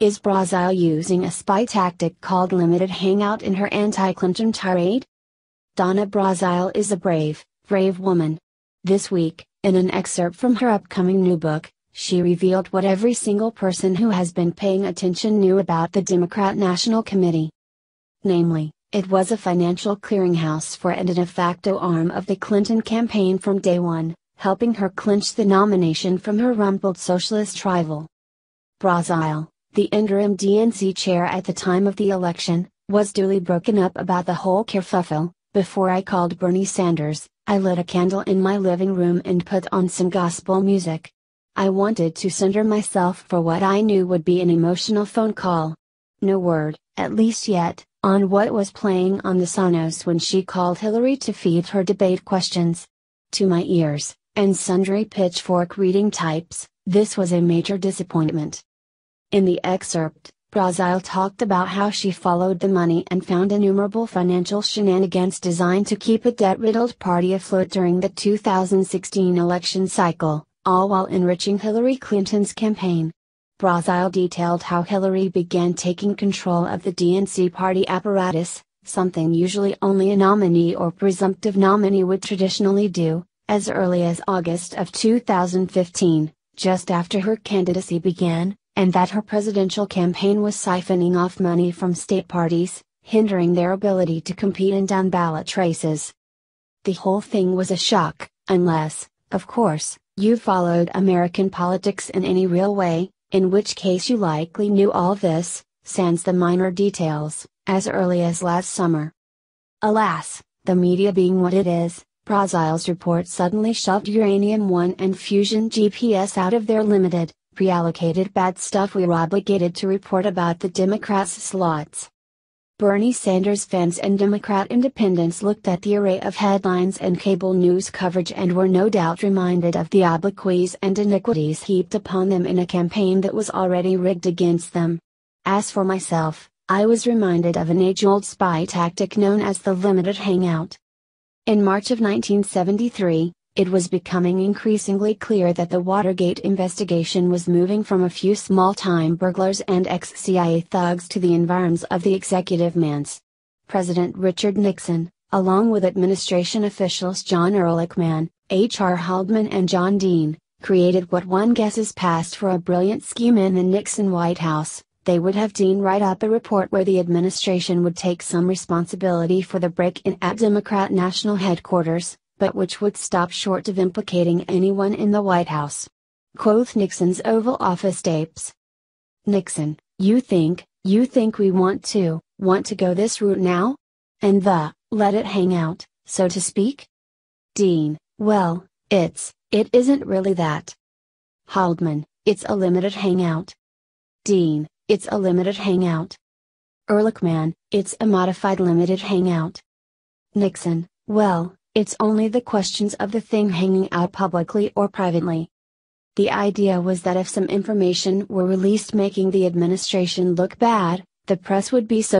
Is Brazile using a spy tactic called limited hangout in her anti-Clinton tirade? Donna Brazile is a brave, brave woman. This week, in an excerpt from her upcoming new book, she revealed what every single person who has been paying attention knew about the Democrat National Committee. Namely, it was a financial clearinghouse for and a de facto arm of the Clinton campaign from day one, helping her clinch the nomination from her rumpled socialist rival. Brazile, the interim DNC chair at the time of the election, was duly broken up about the whole kerfuffle. Before I called Bernie Sanders, I lit a candle in my living room and put on some gospel music. I wanted to center myself for what I knew would be an emotional phone call. No word, at least yet, on what was playing on the Sonos when she called Hillary to feed her debate questions. To my ears, and sundry pitchfork-reading types, this was a major disappointment. In the excerpt, Brazile talked about how she followed the money and found innumerable financial shenanigans designed to keep a debt-riddled party afloat during the 2016 election cycle, all while enriching Hillary Clinton's campaign. Brazile detailed how Hillary began taking control of the DNC party apparatus, something usually only a nominee or presumptive nominee would traditionally do, as early as August of 2015, just after her candidacy began, and that her presidential campaign was siphoning off money from state parties, hindering their ability to compete in down-ballot races. The whole thing was a shock, unless, of course, you followed American politics in any real way, in which case you likely knew all this, sans the minor details, as early as last summer. Alas, the media being what it is, Brazile's report suddenly shoved Uranium One and Fusion GPS out of their limited, pre-allocated bad stuff we were obligated to report about the Democrats' slots. Bernie Sanders fans and Democrat independents looked at the array of headlines and cable news coverage and were no doubt reminded of the obloquies and iniquities heaped upon them in a campaign that was already rigged against them. As for myself, I was reminded of an age-old spy tactic known as the limited hangout. In March of 1973, it was becoming increasingly clear that the Watergate investigation was moving from a few small-time burglars and ex-CIA thugs to the environs of the executive manse. President Richard Nixon, along with administration officials John Ehrlichman, H.R. Haldeman and John Dean, created what one guesses passed for a brilliant scheme in the Nixon White House. They would have Dean write up a report where the administration would take some responsibility for the break-in at Democrat National Headquarters, but which would stop short of implicating anyone in the White House. Quoth Nixon's Oval Office tapes. Nixon, you think we want to go this route now? And let it hang out, so to speak? Dean, well, it isn't really that. Haldeman, it's a limited hangout. Dean, it's a limited hangout. Ehrlichman, it's a modified limited hangout. Nixon, well, it's only the questions of the thing hanging out publicly or privately. The idea was that if some information were released making the administration look bad, the press would be so